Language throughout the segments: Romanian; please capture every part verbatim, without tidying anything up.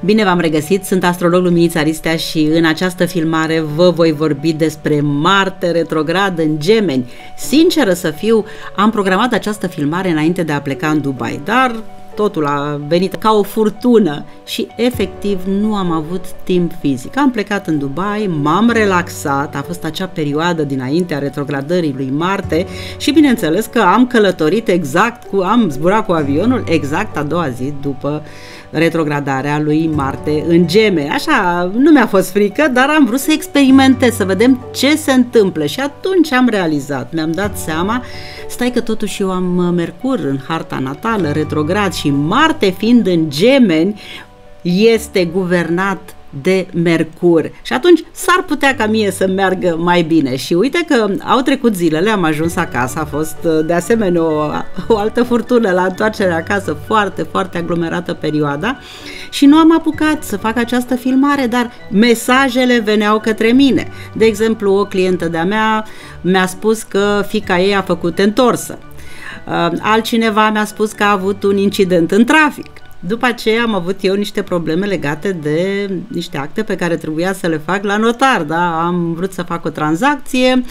Bine v-am regăsit, sunt astrolog Luminița Ristea și în această filmare vă voi vorbi despre Marte retrograd în Gemeni. Sinceră să fiu, am programat această filmare înainte de a pleca în Dubai, dar totul a venit ca o furtună și efectiv nu am avut timp fizic. Am plecat în Dubai, m-am relaxat, a fost acea perioadă dinaintea retrogradării lui Marte și bineînțeles că am călătorit exact, cu, am zburat cu avionul exact a doua zi după retrogradarea lui Marte în Gemeni. Așa, nu mi-a fost frică, dar am vrut să experimentez, să vedem ce se întâmplă și atunci am realizat, mi-am dat seama, stai că totuși eu am Mercur în harta natală, retrograd, și Marte fiind în Gemeni este guvernat de Mercur și atunci s-ar putea ca mie să meargă mai bine. Și uite că au trecut zilele, am ajuns acasă, a fost de asemenea o, o altă furtună la întoarcerea acasă, foarte, foarte aglomerată perioada și nu am apucat să fac această filmare, dar mesajele veneau către mine. De exemplu, o clientă de-a mea mi-a spus că fiica ei a făcut întorsă, altcineva mi-a spus că a avut un incident în trafic. După aceea am avut eu niște probleme legate de niște acte pe care trebuia să le fac la notar, da? Am vrut să fac o tranzacție,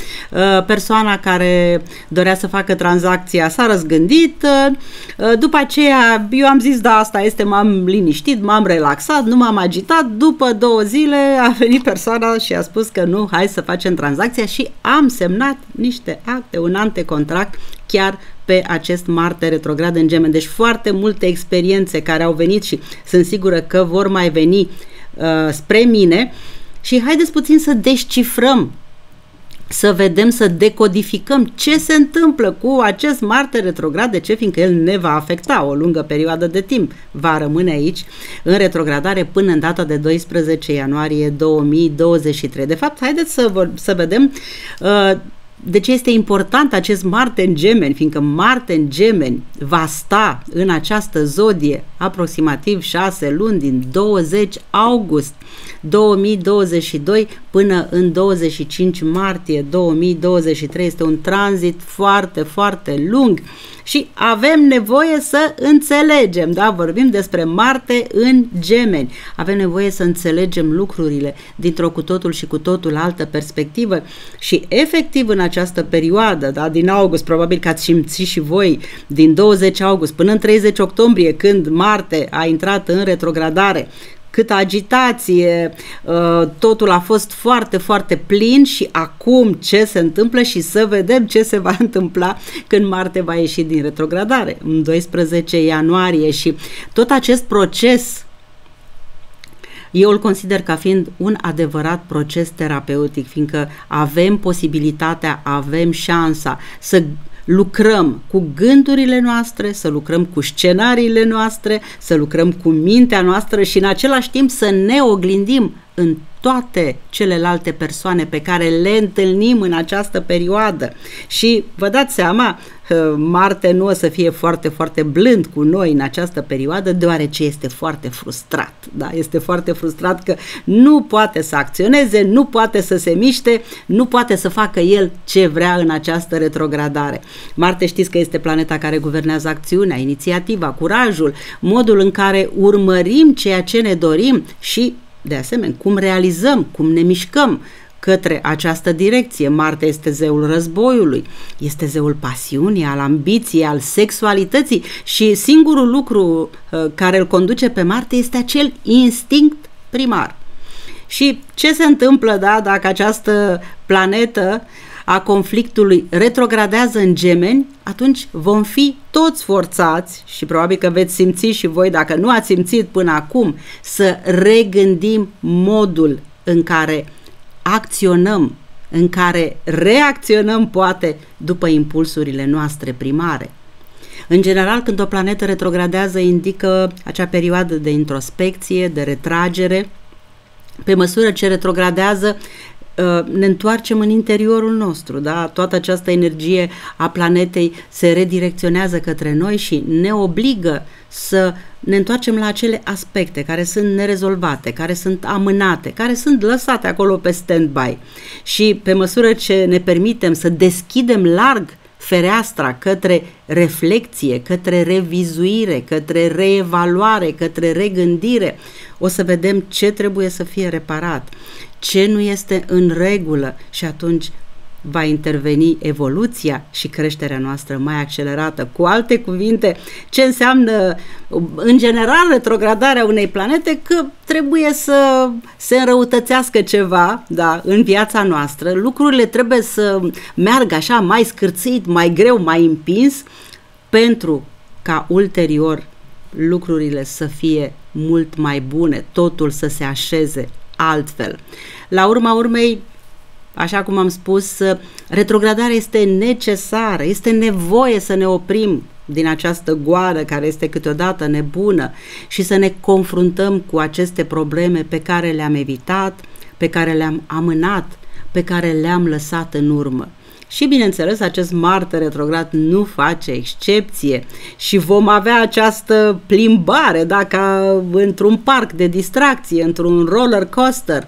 persoana care dorea să facă tranzacția s-a răzgândit, după aceea eu am zis, da, asta este, m-am liniștit, m-am relaxat, nu m-am agitat, după două zile a venit persoana și a spus că nu, hai să facem tranzacția și am semnat niște acte, un antecontract chiar pe acest Marte retrograd în Gemeni. Deci foarte multe experiențe care au venit și sunt sigură că vor mai veni uh, spre mine și haideți puțin să descifrăm, să vedem, să decodificăm ce se întâmplă cu acest Marte retrograd, de ce? Fiindcă el ne va afecta o lungă perioadă de timp, va rămâne aici în retrogradare până în data de doisprezece ianuarie două mii douăzeci și trei. De fapt, haideți să, vor, să vedem uh, de ce este important acest Marte în Gemeni, fiindcă Marte în Gemeni va sta în această zodie aproximativ șase luni, din douăzeci august două mii douăzeci și doi până în douăzeci și cinci martie două mii douăzeci și trei. Este un tranzit foarte, foarte lung și avem nevoie să înțelegem, da? Vorbim despre Marte în Gemeni. Avem nevoie să înțelegem lucrurile dintr-o cu totul și cu totul altă perspectivă și efectiv în această perioadă, da? Din august, probabil că ați simțit și voi, din douăzeci august până în treizeci octombrie, când Marte a intrat în retrogradare, câtă agitație, totul a fost foarte, foarte plin și acum ce se întâmplă și să vedem ce se va întâmpla când Marte va ieși din retrogradare în doisprezece ianuarie. Și tot acest proces eu îl consider ca fiind un adevărat proces terapeutic, fiindcă avem posibilitatea, avem șansa să lucrăm cu gândurile noastre, să lucrăm cu scenariile noastre, să lucrăm cu mintea noastră și în același timp să ne oglindim în toate celelalte persoane pe care le întâlnim în această perioadă. Și vă dați seama, Marte nu o să fie foarte, foarte blând cu noi în această perioadă, deoarece este foarte frustrat. Da? Este foarte frustrat că nu poate să acționeze, nu poate să se miște, nu poate să facă el ce vrea în această retrogradare. Marte știți că este planeta care guvernează acțiunea, inițiativa, curajul, modul în care urmărim ceea ce ne dorim și de asemenea, cum realizăm, cum ne mișcăm către această direcție. Marte este zeul războiului, este zeul pasiunii, al ambiției, al sexualității și singurul lucru care îl conduce pe Marte este acel instinct primar. Și ce se întâmplă, da, dacă această planetă a conflictului retrogradează în Gemeni? Atunci vom fi toți forțați și probabil că veți simți și voi, dacă nu ați simțit până acum, să regândim modul în care acționăm, în care reacționăm poate după impulsurile noastre primare. În general, când o planetă retrogradează, indică acea perioadă de introspecție, de retragere. Pe măsură ce retrogradează, ne întoarcem în interiorul nostru, da? Toată această energie a planetei se redirecționează către noi și ne obligă să ne întoarcem la acele aspecte care sunt nerezolvate, care sunt amânate, care sunt lăsate acolo pe stand-by. Și pe măsură ce ne permitem să deschidem larg fereastra către reflecție, către revizuire, către reevaluare, către regândire. O să vedem ce trebuie să fie reparat, ce nu este în regulă și atunci va interveni evoluția și creșterea noastră mai accelerată. Cu alte cuvinte, ce înseamnă în general retrogradarea unei planete? Că trebuie să se înrăutățească ceva, da, în viața noastră, lucrurile trebuie să meargă așa mai scârțit, mai greu, mai împins, pentru ca ulterior lucrurile să fie mult mai bune, totul să se așeze altfel. La urma urmei, așa cum am spus, retrogradarea este necesară, este nevoie să ne oprim din această goară care este câteodată nebună și să ne confruntăm cu aceste probleme pe care le-am evitat, pe care le-am amânat, pe care le-am lăsat în urmă. Și bineînțeles, acest Marte retrograd nu face excepție și vom avea această plimbare, da, ca într-un parc de distracție, într-un roller coaster,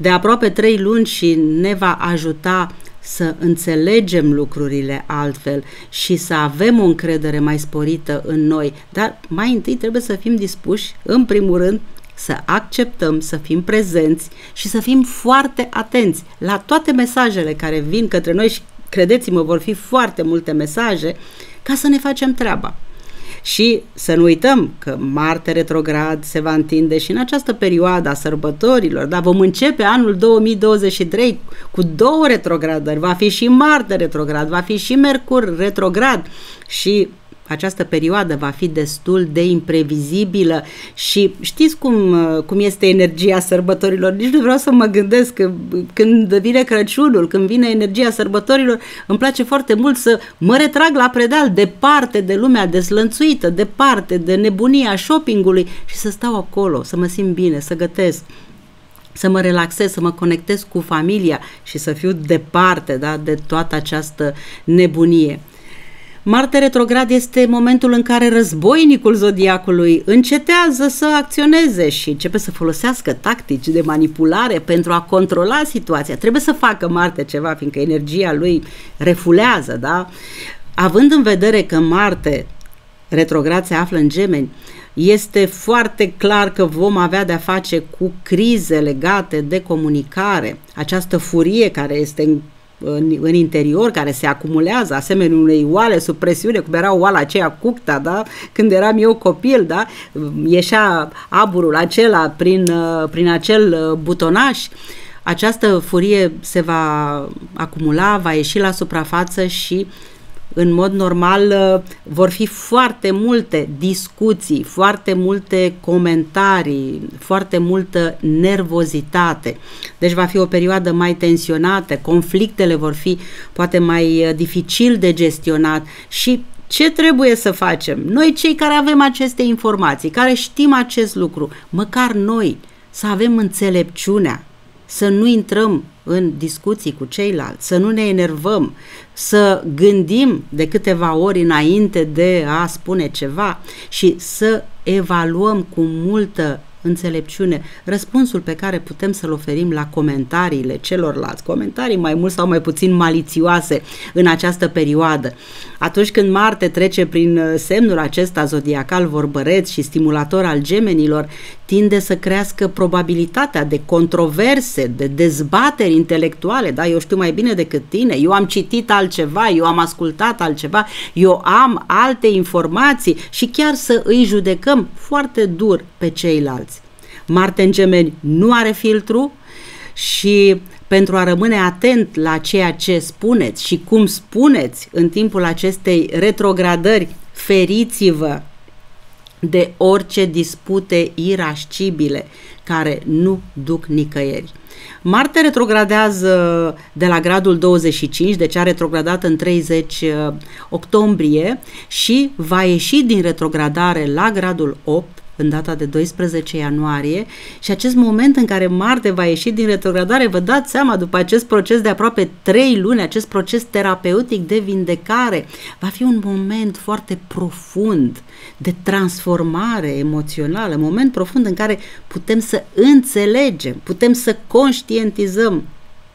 de aproape trei luni și ne va ajuta să înțelegem lucrurile altfel și să avem o încredere mai sporită în noi. Dar mai întâi trebuie să fim dispuși, în primul rând, să acceptăm, să fim prezenți și să fim foarte atenți la toate mesajele care vin către noi și, credeți-mă, vor fi foarte multe mesaje, ca să ne facem treaba. Și să nu uităm că Marte retrograd se va întinde și în această perioadă a sărbătorilor, dar vom începe anul două mii douăzeci și trei cu două retrogradări, va fi și Marte retrograd, va fi și Mercur retrograd și această perioadă va fi destul de imprevizibilă și știți cum, cum este energia sărbătorilor, nici nu vreau să mă gândesc că când vine Crăciunul, când vine energia sărbătorilor, îmi place foarte mult să mă retrag la Predeal, departe de lumea deslănțuită, departe de nebunia shoppingului și să stau acolo, să mă simt bine, să gătesc, să mă relaxez, să mă conectez cu familia și să fiu departe, da, de toată această nebunie. Marte retrograd este momentul în care războinicul zodiacului încetează să acționeze și începe să folosească tactici de manipulare pentru a controla situația. Trebuie să facă Marte ceva, fiindcă energia lui refulează, da? Având în vedere că Marte retrograd se află în Gemeni, este foarte clar că vom avea de-a face cu crize legate de comunicare, această furie care este în În, în interior, care se acumulează asemenea unei oale sub presiune, cum era oala aceea Cucta, da? Când eram eu copil, da? Ieșea aburul acela prin, prin acel butonaș. Această furie se va acumula, va ieși la suprafață și în mod normal vor fi foarte multe discuții, foarte multe comentarii, foarte multă nervozitate. Deci va fi o perioadă mai tensionată, conflictele vor fi poate mai dificil de gestionat și ce trebuie să facem? Noi cei care avem aceste informații, care știm acest lucru, măcar noi să avem înțelepciunea, să nu intrăm în discuții cu ceilalți, să nu ne enervăm, să gândim de câteva ori înainte de a spune ceva și să evaluăm cu multă înțelepciune răspunsul pe care putem să-l oferim la comentariile celorlalți, comentarii mai mult sau mai puțin malițioase în această perioadă. Atunci când Marte trece prin semnul acesta zodiacal vorbăreț și stimulator al gemenilor, tinde să crească probabilitatea de controverse, de dezbateri intelectuale, da, eu știu mai bine decât tine, eu am citit altceva, eu am ascultat altceva, eu am alte informații și chiar să îi judecăm foarte dur pe ceilalți. Marte în Gemeni nu are filtru și pentru a rămâne atent la ceea ce spuneți și cum spuneți în timpul acestei retrogradări, feriți-vă de orice dispute irascibile care nu duc nicăieri. Marte retrogradează de la gradul douăzeci și cinci, deci a retrogradat în treizeci octombrie și va ieși din retrogradare la gradul opt în data de doisprezece ianuarie și acest moment în care Marte va ieși din retrogradare, vă dați seama, după acest proces de aproape trei luni, acest proces terapeutic de vindecare, va fi un moment foarte profund de transformare emoțională, un moment profund în care putem să înțelegem, putem să conștientizăm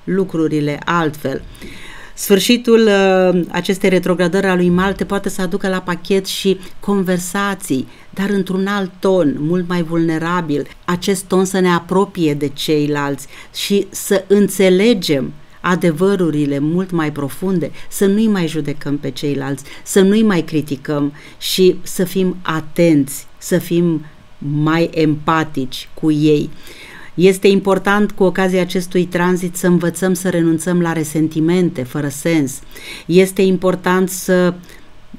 lucrurile altfel. Sfârșitul acestei retrogradări a lui Marte poate să aducă la pachet și conversații, dar într-un alt ton, mult mai vulnerabil. Acest ton să ne apropie de ceilalți și să înțelegem adevărurile mult mai profunde, să nu-i mai judecăm pe ceilalți, să nu-i mai criticăm și să fim atenți, să fim mai empatici cu ei. Este important cu ocazia acestui tranzit să învățăm să renunțăm la resentimente fără sens. Este important să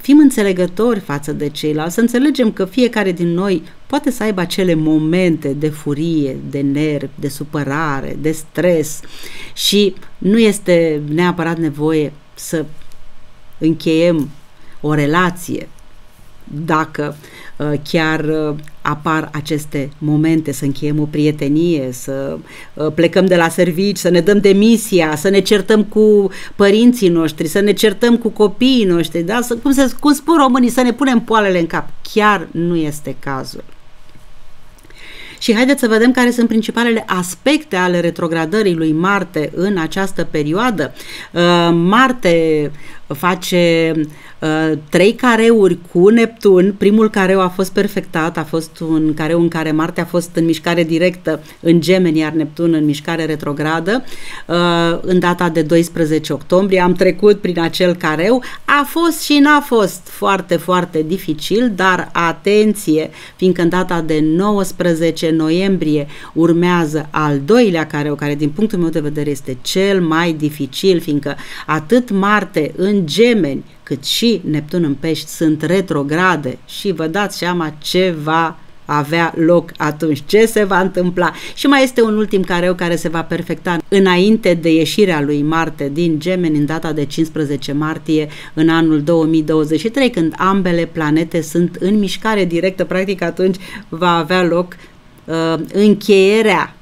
fim înțelegători față de ceilalți, să înțelegem că fiecare din noi poate să aibă acele momente de furie, de nervi, de supărare, de stres și nu este neapărat nevoie să încheiem o relație dacă chiar apar aceste momente, să încheiem o prietenie, să plecăm de la servici, să ne dăm demisia, să ne certăm cu părinții noștri, să ne certăm cu copiii noștri, da? Să, cum, se, cum spun românii, să ne punem poalele în cap. Chiar nu este cazul. Și haideți să vedem care sunt principalele aspecte ale retrogradării lui Marte în această perioadă. Marte face trei careuri cu Neptun. Primul careu a fost perfectat, a fost un careu în care Marte a fost în mișcare directă în Gemeni, iar Neptun în mișcare retrogradă. În data de doisprezece octombrie am trecut prin acel careu. A fost și n-a fost foarte, foarte dificil, dar atenție, fiindcă în data de nouăsprezece noiembrie urmează al doilea careu, care din punctul meu de vedere este cel mai dificil, fiindcă atât Marte în Gemeni cât și Neptun în Pești sunt retrograde și vă dați seama ce va avea loc atunci, ce se va întâmpla. Și mai este un ultim careu care se va perfecta înainte de ieșirea lui Marte din Gemeni în data de cincisprezece martie în anul două mii douăzeci și trei, când ambele planete sunt în mișcare directă. Practic atunci va avea loc uh, încheierea,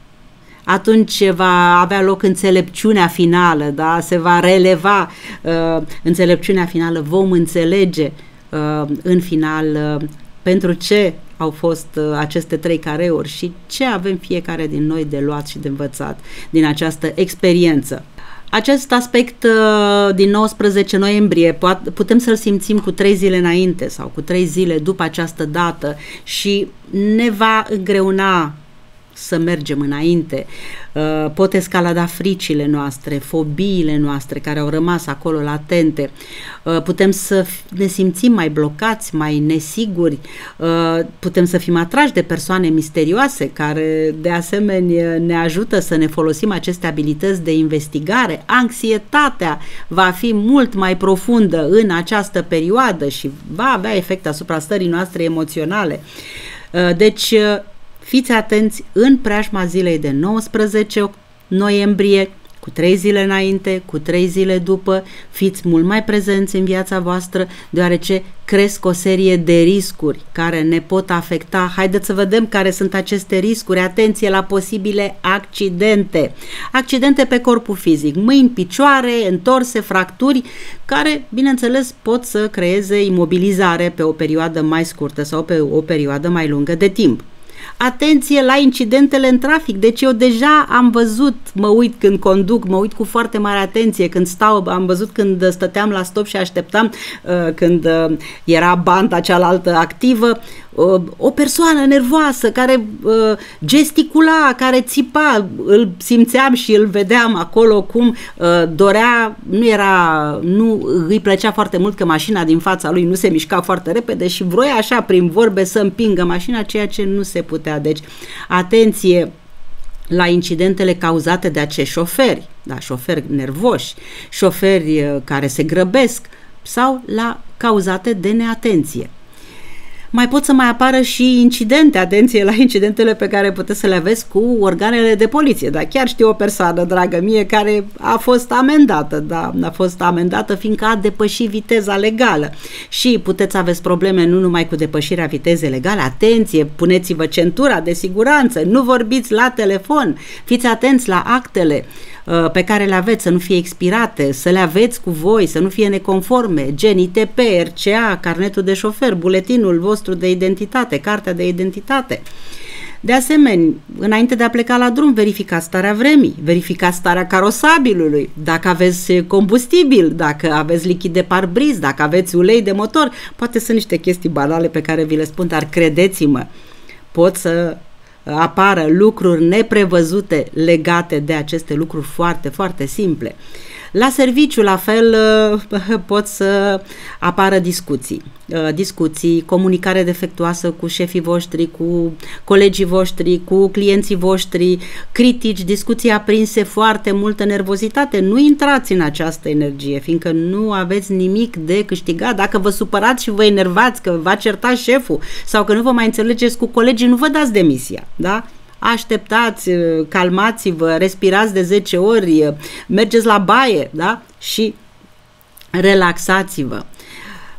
atunci va avea loc înțelepciunea finală, da? Se va releva uh, înțelepciunea finală, vom înțelege uh, în final uh, pentru ce au fost uh, aceste trei careuri și ce avem fiecare din noi de luat și de învățat din această experiență. Acest aspect uh, din nouăsprezece noiembrie putem să-l simțim cu trei zile înainte sau cu trei zile după această dată și ne va îngreuna să mergem înainte. Pot escalada fricile noastre, fobiile noastre care au rămas acolo latente. Putem să ne simțim mai blocați, mai nesiguri. Putem să fim atrași de persoane misterioase care de asemenea ne ajută să ne folosim aceste abilități de investigare. Anxietatea va fi mult mai profundă în această perioadă și va avea efect asupra stării noastre emoționale. Deci fiți atenți în preajma zilei de nouăsprezece noiembrie, cu trei zile înainte, cu trei zile după, fiți mult mai prezenți în viața voastră, deoarece cresc o serie de riscuri care ne pot afecta. Haideți să vedem care sunt aceste riscuri. Atenție la posibile accidente. Accidente pe corpul fizic, mâini, picioare, întorse, fracturi, care, bineînțeles, pot să creeze imobilizare pe o perioadă mai scurtă sau pe o perioadă mai lungă de timp. Atenție la incidentele în trafic, deci eu deja am văzut, mă uit când conduc, mă uit cu foarte mare atenție, când stau, am văzut când stăteam la stop și așteptam uh, când uh, era banda cealaltă activă, uh, o persoană nervoasă care uh, gesticula, care țipa, îl simțeam și îl vedeam acolo cum uh, dorea, nu era, nu îi plăcea foarte mult că mașina din fața lui nu se mișca foarte repede și vroia așa prin vorbe să împingă mașina, ceea ce nu se putea. Deci, atenție la incidentele cauzate de acești șoferi, da, șoferi nervoși, șoferi care se grăbesc sau la cauzate de neatenție. Mai pot să mai apară și incidente, atenție la incidentele pe care puteți să le aveți cu organele de poliție, dar chiar știu o persoană, dragă mie, care a fost amendată, da, a fost amendată fiindcă a depășit viteza legală și puteți aveți probleme nu numai cu depășirea vitezei legale, atenție, puneți-vă centura de siguranță, nu vorbiți la telefon, fiți atenți la actele uh, pe care le aveți, să nu fie expirate, să le aveți cu voi, să nu fie neconforme, gen I T P, R C A, carnetul de șofer, buletinul vostru de identitate, cartea de identitate. De asemenea, înainte de a pleca la drum, verificați starea vremii, verificați starea carosabilului, dacă aveți combustibil, dacă aveți lichid de parbriz, dacă aveți ulei de motor. Poate sunt niște chestii banale pe care vi le spun, dar credeți-mă, pot să apară lucruri neprevăzute legate de aceste lucruri foarte, foarte simple. La serviciu, la fel, pot să apară discuții. Discuții, comunicare defectuoasă cu șefii voștri, cu colegii voștri, cu clienții voștri, critici, discuții aprinse, foarte multă nervozitate. Nu intrați în această energie, fiindcă nu aveți nimic de câștigat. Dacă vă supărați și vă enervați că v-a certat șeful sau că nu vă mai înțelegeți cu colegii, nu vă dați demisia, da? Așteptați, calmați-vă, respirați de zece ori, mergeți la baie, da? Și relaxați-vă.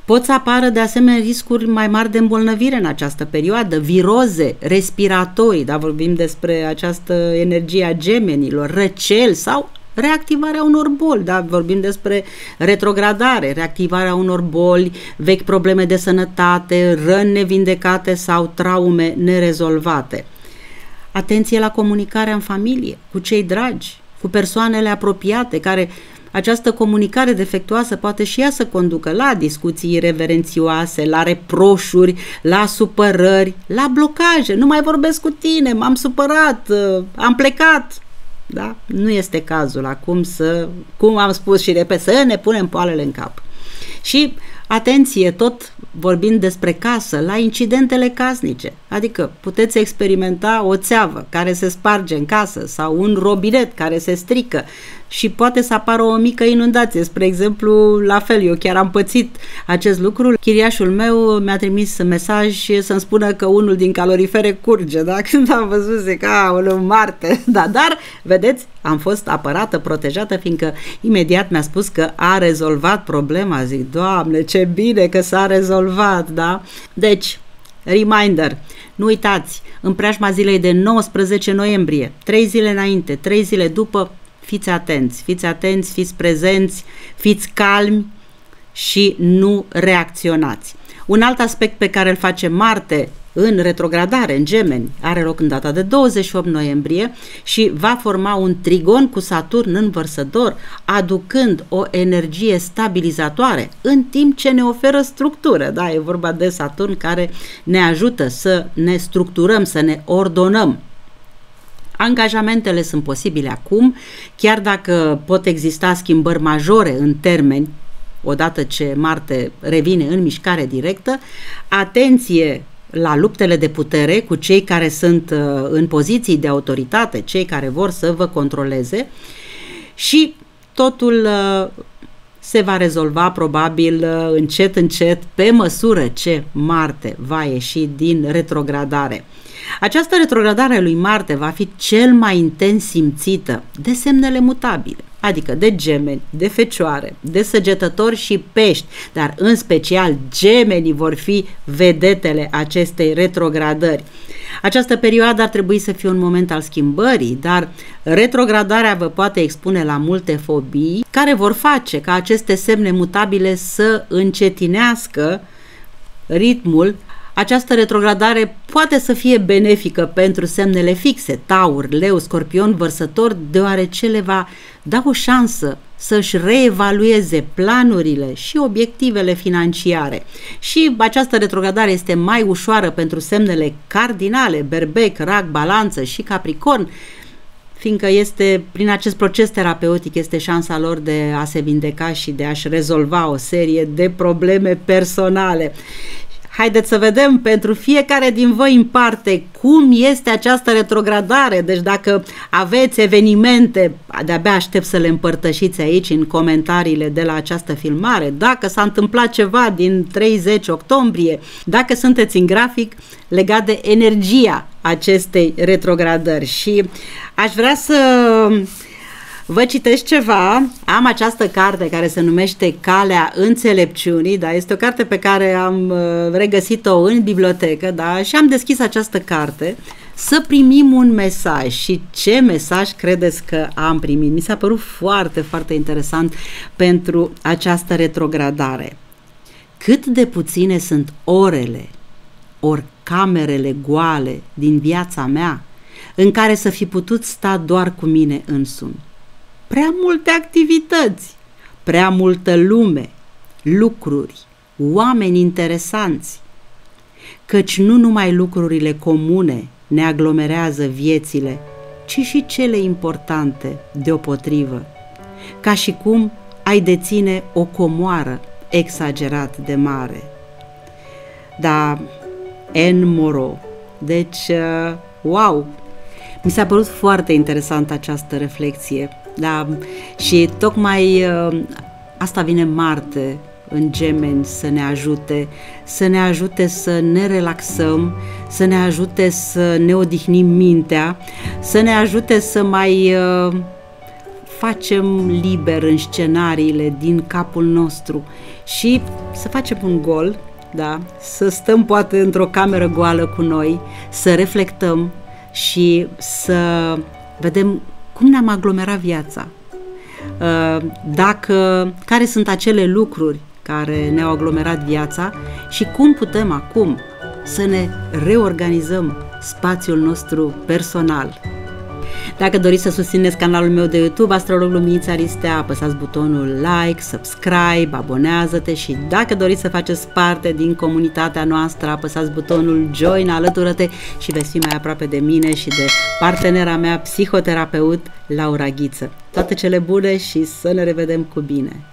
Pot să apară de asemenea riscuri mai mari de îmbolnăvire în această perioadă, viroze, respiratorii, da? Vorbim despre această energie a gemenilor, răceli sau reactivarea unor boli, da? Vorbim despre retrogradare, reactivarea unor boli, vechi probleme de sănătate, răni nevindecate sau traume nerezolvate. Atenție la comunicarea în familie, cu cei dragi, cu persoanele apropiate, care această comunicare defectuoasă poate și ea să conducă la discuții reverențioase, la reproșuri, la supărări, la blocaje. Nu mai vorbesc cu tine, m-am supărat, am plecat. Da? Nu este cazul acum să, cum am spus și repet, să ne punem poalele în cap. Și atenție, tot vorbind despre casă, la incidentele casnice, adică puteți experimenta o țeavă care se sparge în casă sau un robinet care se strică și poate să apară o mică inundație, spre exemplu. La fel, eu chiar am pățit acest lucru, chiriașul meu mi-a trimis mesaj să-mi spună că unul din calorifere curge, da? Când am văzut, zic, aoleu, Marte, da, dar, vedeți, am fost apărată, protejată, fiindcă imediat mi-a spus că a rezolvat problema. Zic, Doamne, ce bine că s-a rezolvat, da? Deci, reminder, nu uitați, în preajma zilei de nouăsprezece noiembrie, trei zile înainte, trei zile după, fiți atenți, fiți atenți, fiți prezenți, fiți calmi și nu reacționați. Un alt aspect pe care îl face Marte în retrogradare, în Gemeni, are loc în data de douăzeci și opt noiembrie și va forma un trigon cu Saturn în Vărsător, aducând o energie stabilizatoare, în timp ce ne oferă structură. Da, e vorba de Saturn care ne ajută să ne structurăm, să ne ordonăm. Angajamentele sunt posibile acum, chiar dacă pot exista schimbări majore în termeni, odată ce Marte revine în mișcare directă. Atenție la luptele de putere cu cei care sunt în poziții de autoritate, cei care vor să vă controleze, și totul se va rezolva probabil încet, încet, pe măsură ce Marte va ieși din retrogradare. Această retrogradare a lui Marte va fi cel mai intens simțită de semnele mutabile, adică de Gemeni, de Fecioare, de Săgetători și Pești, dar în special Gemenii vor fi vedetele acestei retrogradări. Această perioadă ar trebui să fie un moment al schimbării, dar retrogradarea vă poate expune la multe fobii care vor face ca aceste semne mutabile să încetinească ritmul. Această retrogradare poate să fie benefică pentru semnele fixe, Taur, Leu, Scorpion, Vărsător, deoarece le va da o șansă să-și reevalueze planurile și obiectivele financiare. Și această retrogradare este mai ușoară pentru semnele cardinale, Berbec, Rac, Balanță și Capricorn, fiindcă este, prin acest proces terapeutic, este șansa lor de a se vindeca și de a-și rezolva o serie de probleme personale. Haideți să vedem pentru fiecare din voi în parte cum este această retrogradare. Deci dacă aveți evenimente, de-abia aștept să le împărtășiți aici în comentariile de la această filmare. Dacă s-a întâmplat ceva din treizeci octombrie, dacă sunteți în grafic legat de energia acestei retrogradări. Și aș vrea să vă citesc ceva. Am această carte care se numește Calea Înțelepciunii, da? Este o carte pe care am regăsit-o în bibliotecă, da? Și am deschis această carte să primim un mesaj. Și ce mesaj credeți că am primit? Mi s-a părut foarte, foarte interesant pentru această retrogradare. Cât de puține sunt orele ori camerele goale din viața mea în care să fi putut sta doar cu mine însumi. Prea multe activități, prea multă lume, lucruri, oameni interesanți, căci nu numai lucrurile comune ne aglomerează viețile, ci și cele importante deopotrivă, ca și cum ai deține o comoară exagerat de mare. Da, en moro. Deci, wow! Mi s-a părut foarte interesantă această reflexie. Da, și tocmai asta vine Marte în Gemeni să ne ajute, să ne ajute să ne relaxăm, să ne ajute să ne odihnim mintea, să ne ajute să mai uh, facem liber în scenariile din capul nostru și să facem un gol, da? Să stăm poate într-o cameră goală cu noi, să reflectăm și să vedem cum ne-am aglomerat viața, uh, dacă, care sunt acele lucruri care ne-au aglomerat viața și cum putem acum să ne reorganizăm spațiul nostru personal. Dacă doriți să susțineți canalul meu de YouTube, Astrolog Luminița Ristea, apăsați butonul like, subscribe, abonează-te și dacă doriți să faceți parte din comunitatea noastră, apăsați butonul join, alătură-te și veți fi mai aproape de mine și de partenera mea, psihoterapeut Laura Ghiță. Toate cele bune și să ne revedem cu bine!